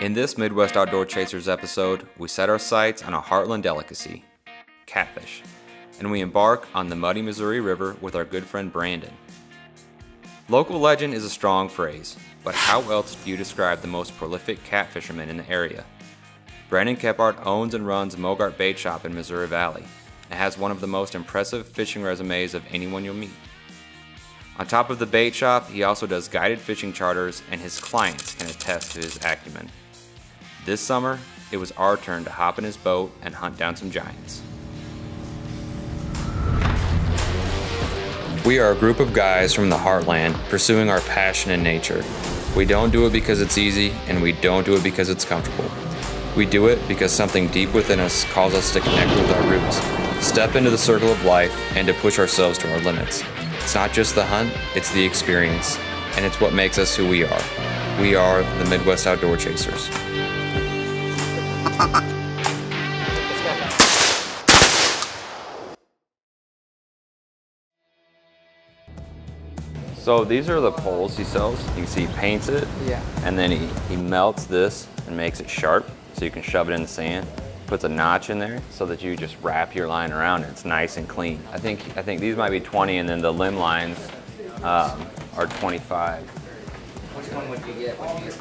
In this Midwest Outdoor Chasers episode, we set our sights on a heartland delicacy, catfish, and we embark on the muddy Missouri River with our good friend Brandon. Local legend is a strong phrase, but how else do you describe the most prolific catfisherman in the area? Brandon Kephart owns and runs Mogart Bait Shop in Missouri Valley and has one of the most impressive fishing resumes of anyone you'll meet. On top of the bait shop, he also does guided fishing charters, and his clients can attest to his acumen. This summer, it was our turn to hop in his boat and hunt down some giants. We are a group of guys from the heartland pursuing our passion in nature. We don't do it because it's easy, and we don't do it because it's comfortable. We do it because something deep within us calls us to connect with our roots, step into the circle of life, and to push ourselves to our limits. It's not just the hunt, it's the experience, and it's what makes us who we are. We are the Midwest Outdoor Chasers. So these are the poles he sells. You can see he paints it, and then he melts this and makes it sharp so you can shove it in the sand. Puts a notch in there so that you just wrap your line around and it's nice and clean. I think these might be 20, and then the limb lines are 25. Which one would you get?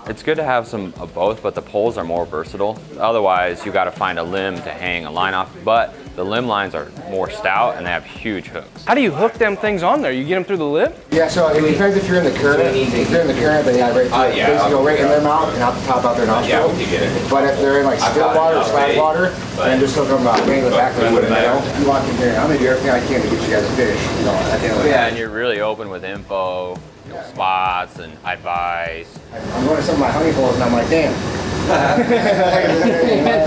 It's good to have some of both, but the poles are more versatile. Otherwise, you got to find a limb to hang a line off, but the limb lines are more stout and they have huge hooks. How do you hook them things on there? You get them through the lip? Yeah, so it depends if you're in the current. If they're in the current, they have right through it. They go right in their mouth and out the top out their nostril. Yeah, but if they're in like still water or slack water, then just hook them out in the back of the wood. You walk in there, I'm going to do everything I can to get you guys a fish. You know, at the end of the day. And you're really open with info. Spots and advice. I'm going to some of my honey holes and I'm like, damn.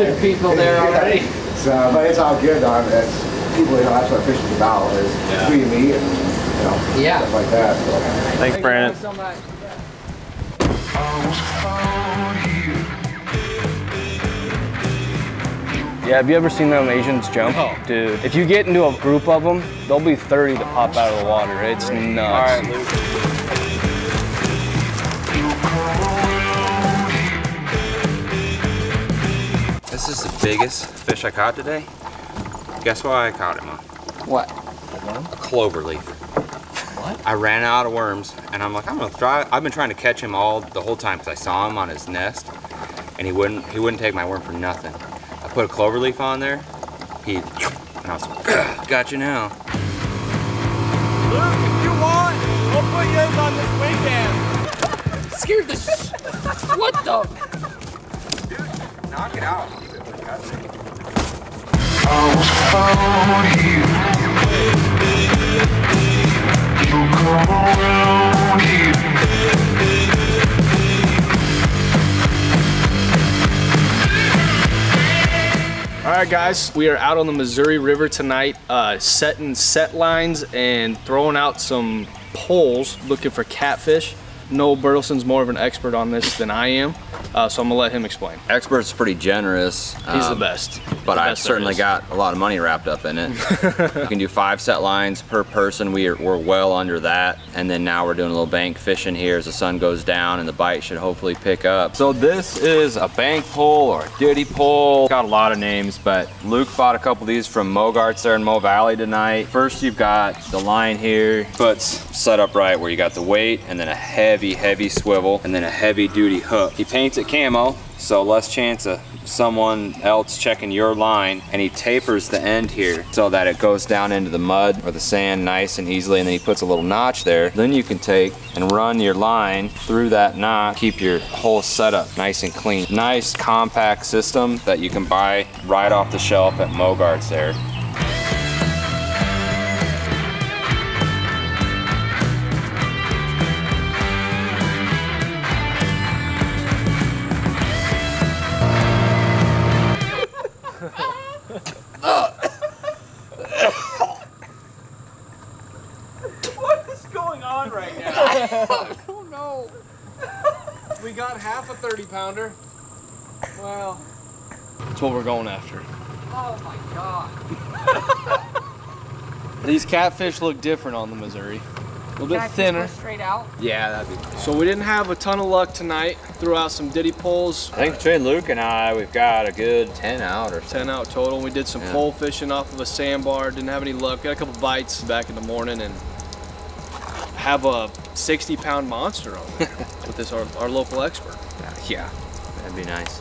There's people there already. So, but it's all good, though. That's people, that's what fishing is about, is who you meet and stuff like that. So. Thanks, Brandon. Thank you so much. Yeah, have you ever seen them Asians jump? No. Dude, if you get into a group of them, there'll be 30 that pop out of the water. It's nuts. All right, Luke. This is the biggest fish I caught today. Guess what I caught him on? What? A clover leaf. What? I ran out of worms and I'm like, I'm gonna try. I've been trying to catch him the whole time because I saw him on his nest and he wouldn't take my worm for nothing. I put a clover leaf on there, and I was like, got you now. Luke, if you want, we'll put yours on this weekend. Scared the sh- What the? Dude, knock it out. All right, guys, we are out on the Missouri River tonight, setting set lines and throwing out some poles looking for catfish. Noel Burleson's more of an expert on this than I am, so I'm gonna let him explain. Expert's pretty generous. He's the best. But I certainly got a lot of money wrapped up in it. You can do 5 set lines per person. We're well under that. And then now we're doing a little bank fishing here as the sun goes down and the bite should hopefully pick up. So this is a bank pole or a ditty pole. Got a lot of names, but Luke bought a couple of these from Mogart's there in Mo Valley tonight. First, you've got the line here. Foot's set up right where you got the weight and then a heavy swivel and then a heavy duty hook. He paints it camo, so less chance of someone else checking your line, and he tapers the end here so that it goes down into the mud or the sand nice and easily, and then he puts a little notch there. Then you can take and run your line through that knot, keep your whole setup nice and clean. Nice compact system that you can buy right off the shelf at Mogart's there. Oh no! We got half a 30-pounder. Wow. That's what we're going after. Oh my God. These catfish look different on the Missouri. little bit thinner. Straight out. Yeah, that'd be cool. So we didn't have a ton of luck tonight. Threw out some ditty poles. I think between Luke and I, we've got a good 10 out or something. 10 out total. We did some pole fishing off of a sandbar. Didn't have any luck. Got a couple bites back in the morning and have a 60-pound monster on there with this our local expert. Yeah, that'd be nice.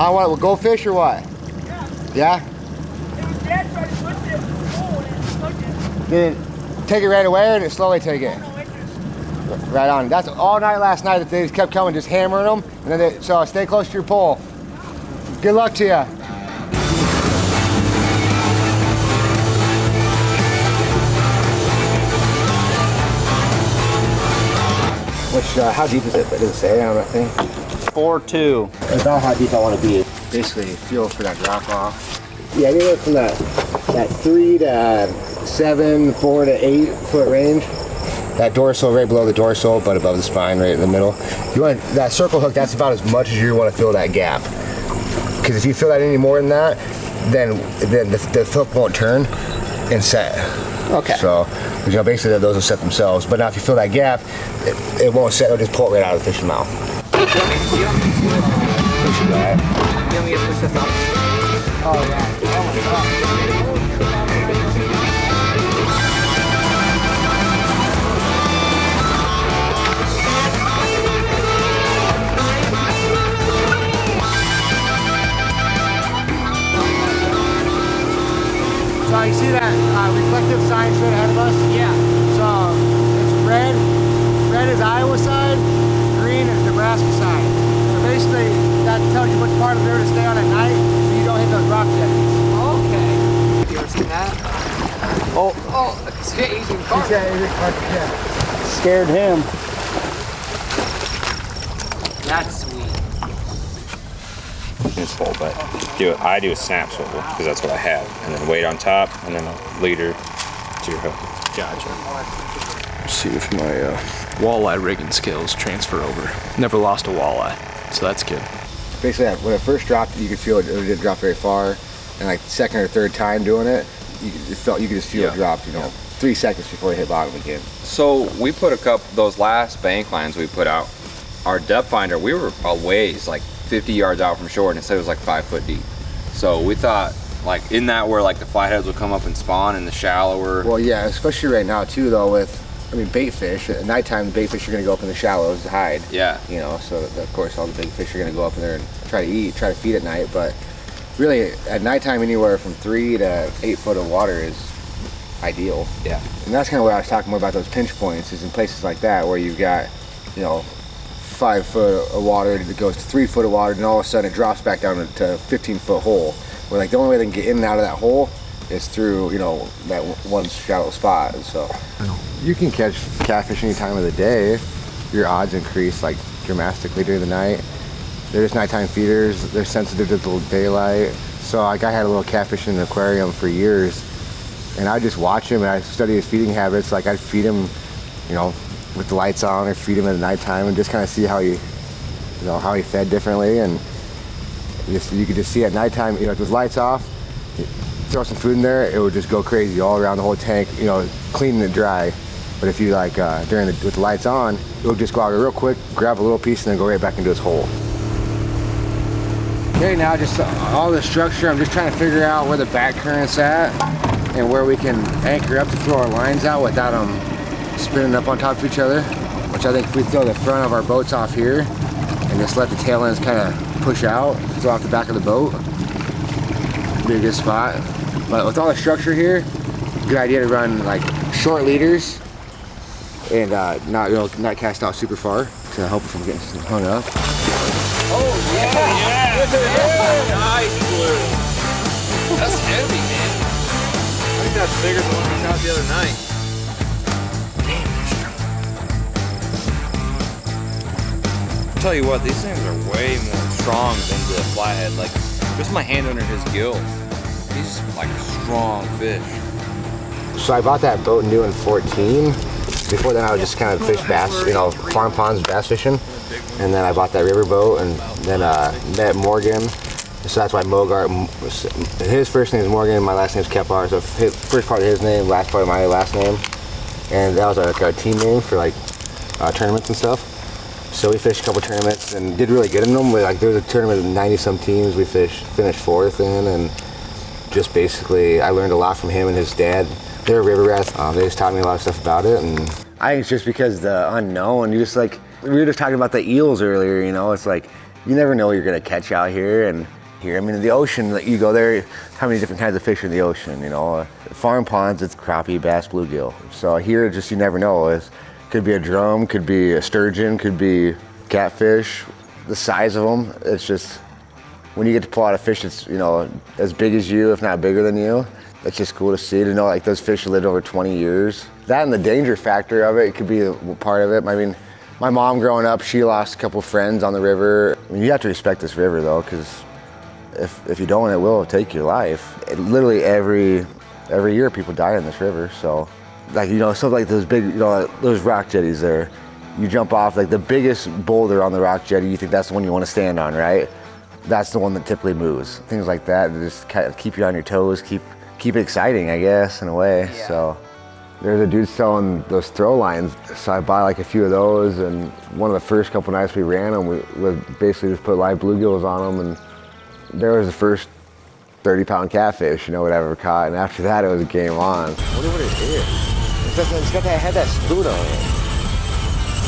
I want to go fish or what? Yeah. It was dead, so I just lifted it with the pole and it stuck it. Did it take it right away or did it slowly take it? Right on. That's all night last night that they just kept coming, just hammering them. And then they, so stay close to your pole. Good luck to you. Which, how deep is it? It doesn't say, I don't think. 4-2. That's about how deep I want to be. Basically, feel for that drop off. Yeah, anywhere from that 3 to 7, 4 to 8 foot range. That dorsal, right below the dorsal, but above the spine, right in the middle. You want that circle hook. That's about as much as you want to fill that gap. Because if you fill that any more than that, then the hook won't turn and set. Okay. So, you know, basically those will set themselves. But now if you fill that gap, it won't set. It'll just pull it right out of the fish's mouth. So you see that reflective sign straight ahead of us? Yeah. So it's red. Red is Iowa side. Is Nebraska side. So basically, that tells you which part of there to stay on at night so you don't hit those rock jetties. Okay. You ever seen that? Oh. Oh, it's an Asian carp. Yeah. Scared him. That's sweet. It's full, but I do a snap swivel because that's what I have. And then weight on top and then a leader to your hook. Gotcha. See if my walleye rigging skills transfer over. Never lost a walleye, so that's good. Basically, when it first dropped, you could feel it didn't drop very far, and like second or third time doing it, you could just feel it drop, you know, 3 seconds before it hit bottom again. So we put a couple, those last bank lines we put out, our depth finder, we were a ways, like 50 yards out from shore, and it said it was like 5 foot deep. So we thought, like in that where like the flatheads will come up and spawn in the shallower. Well, yeah, especially right now too though with, I mean, bait fish, at nighttime, the bait fish are going to go up in the shallows to hide. Yeah. You know, so of course, all the big fish are going to go up in there and try to eat, try to feed at night. But really, at nighttime, anywhere from 3 to 8 foot of water is ideal. Yeah. And that's kind of what I was talking more about those pinch points, is in places like that where you've got, you know, 5 foot of water, it goes to 3 foot of water, and all of a sudden it drops back down to a 15-foot hole. Where, like, the only way they can get in and out of that hole is through, you know, that one shallow spot. And so you can catch catfish any time of the day. Your odds increase like dramatically during the night. They're just nighttime feeders. They're sensitive to the daylight. So like I had a little catfish in an aquarium for years, and I just watch him and I study his feeding habits. Like I'd feed him, you know, with the lights on, or feed him at nighttime, and just kind of see how he, you know, how he fed differently, and just you could just see at nighttime, you know, with lights off. Throw some food in there, it would just go crazy all around the whole tank, you know, clean and dry. But if you like, with the lights on, it would just go out real quick, grab a little piece, and then go right back into its hole. Right now, just all the structure, I'm just trying to figure out where the back current's at and where we can anchor up to throw our lines out without them spinning up on top of each other, which I think if we throw the front of our boats off here, and just let the tail ends kind of push out, throw off the back of the boat. Be a good spot. But with all the structure here, good idea to run like short leaders and not cast out super far to help it from getting hung up. Oh yeah! Yeah! Yeah. Nice blue. That's heavy, man. I think that's bigger than what we caught the other night. I'll tell you what, these things are way more strong than the flathead. Like, just my hand under his gills. He's like a strong fish. So I bought that boat new in 14. Before then I was just kind of fish bass, you know, farm ponds, bass fishing. And then I bought that river boat and then met Morgan. So that's why Mogart, his first name is Morgan, my last name is Kephart. So his, first part of his name, last part of my last name. And that was like our team name for like tournaments and stuff. So we fished a couple tournaments and did really good in them. Like there was a tournament of 90-some teams we finished fourth in, and just basically I learned a lot from him and his dad. They're river rats. They just taught me a lot of stuff about it. And I think it's just because the unknown. You just like we were just talking about the eels earlier. You know, it's like you never know what you're gonna catch out here and here. I mean, in the ocean, like, you go there. How many different kinds of fish are in the ocean? You know, farm ponds. It's crappie, bass, bluegill. So here, just you never know. It's, could be a drum, could be a sturgeon, could be catfish. The size of them, it's just, when you get to pull out a fish that's, you know, as big as you, if not bigger than you, that's just cool to see, to know like those fish lived over 20 years. That and the danger factor of it could be a part of it. I mean, my mom growing up, she lost a couple friends on the river. I mean, you have to respect this river though, because if you don't, it will take your life. It, literally every year people die in this river, so. Like, you know, stuff like those big, you know, those rock jetties there. You jump off, like the biggest boulder on the rock jetty, you think that's the one you want to stand on, right? That's the one that typically moves. Things like that, they just kind of keep you on your toes, keep it exciting, I guess, in a way, yeah. So. There's a dude selling those throw lines, so I bought like a few of those, and one of the first couple nights we ran them, we basically just put live bluegills on them, and there was the first 30-pound catfish, you know, I'd ever caught, and after that, it was game on. I wonder what it is. It's got that, it had that spoon on it.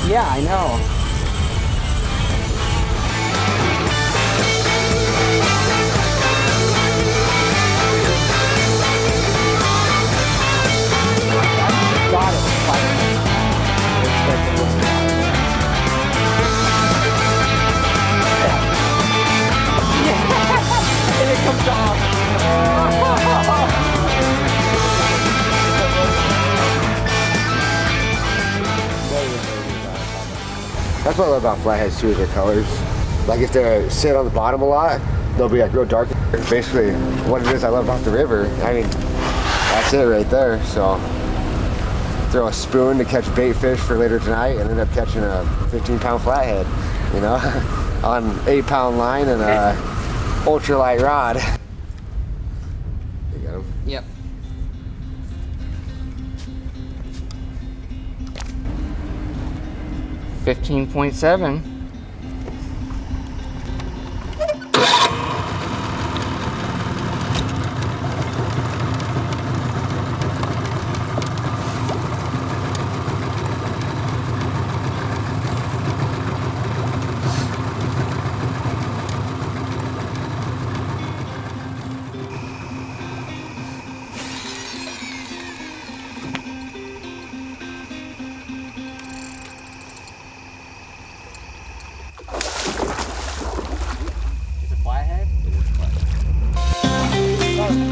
Yeah, I know. That's what I love about flatheads too, is their colors. Like if they sit on the bottom a lot, they'll be like real dark. Basically what it is I love about the river, I mean, that's it right there. So throw a spoon to catch bait fish for later tonight and end up catching a 15-pound flathead, you know, on an 8-pound line and a ultralight rod. You got him? Yep. $15.7.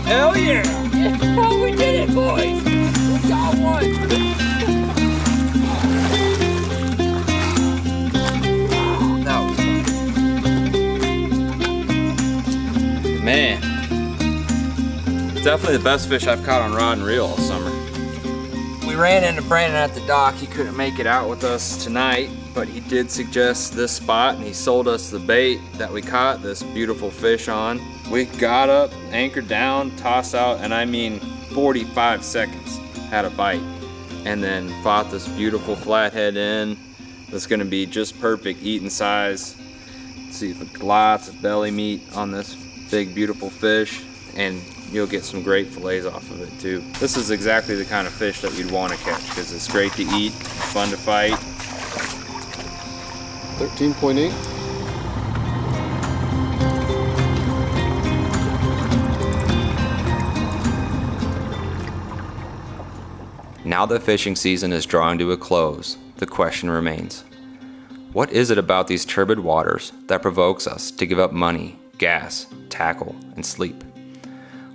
Hell yeah! Oh, we did it, boys! We got one! That was fun. Man. Definitely the best fish I've caught on rod and reel all summer. We ran into Brandon at the dock. He couldn't make it out with us tonight, but he did suggest this spot and he sold us the bait that we caught this beautiful fish on. We got up, anchored down, tossed out, and I mean 45 seconds, had a bite. And then fought this beautiful flathead in. That's gonna be just perfect eating size. See, lots of belly meat on this big, beautiful fish. And you'll get some great fillets off of it too. This is exactly the kind of fish that you'd wanna catch because it's great to eat, fun to fight. 13.8. Now the fishing season is drawing to a close, the question remains. What is it about these turbid waters that provokes us to give up money, gas, tackle, and sleep?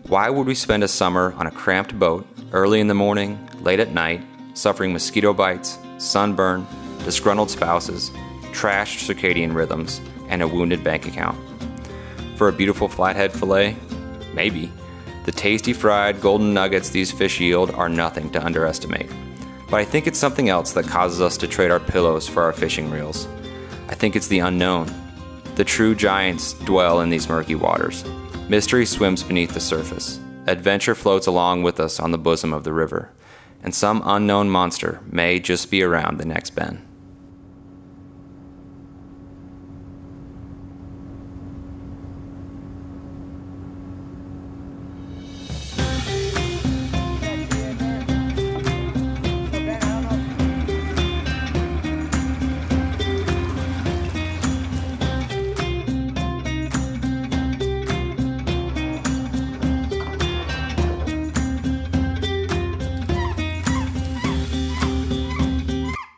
Why would we spend a summer on a cramped boat, early in the morning, late at night, suffering mosquito bites, sunburn, disgruntled spouses, trashed circadian rhythms, and a wounded bank account? For a beautiful flathead fillet? Maybe. The tasty fried golden nuggets these fish yield are nothing to underestimate. But I think it's something else that causes us to trade our pillows for our fishing reels. I think it's the unknown. The true giants dwell in these murky waters. Mystery swims beneath the surface. Adventure floats along with us on the bosom of the river. And some unknown monster may just be around the next bend.